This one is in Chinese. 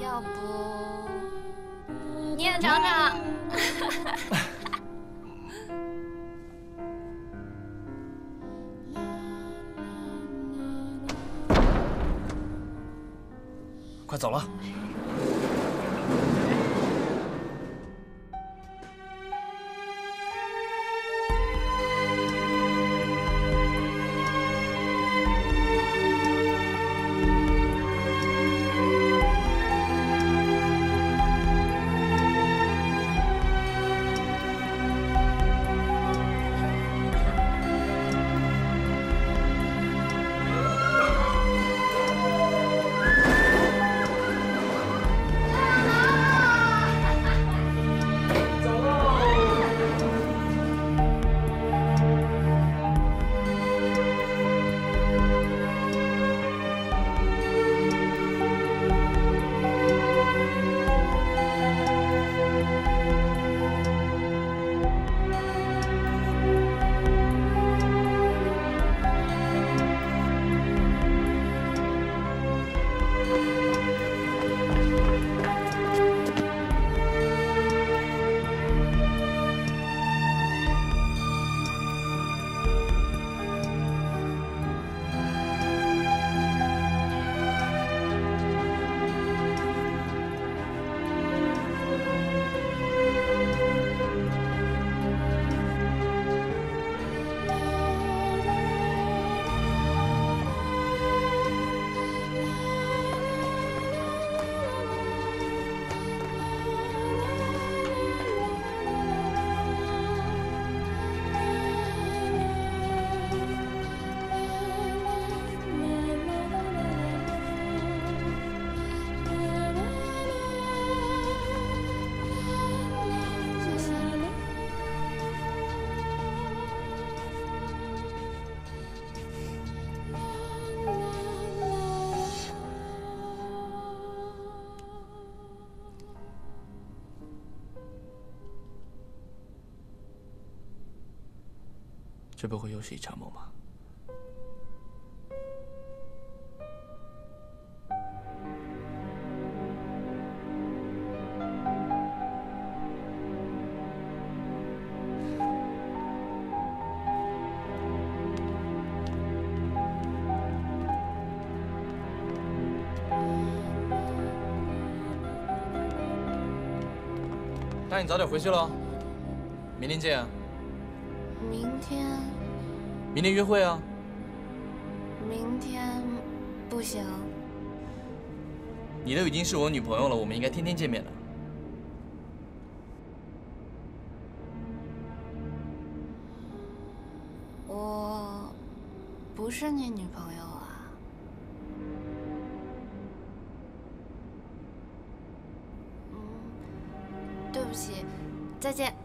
要不你也尝尝？快走了。 这不会又是一场梦吗？ 那你早点回去喽，明天见啊。明天。 明天约会啊！明天不行。你都已经是我女朋友了，我们应该天天见面的。我不是你女朋友啊！对不起，再见。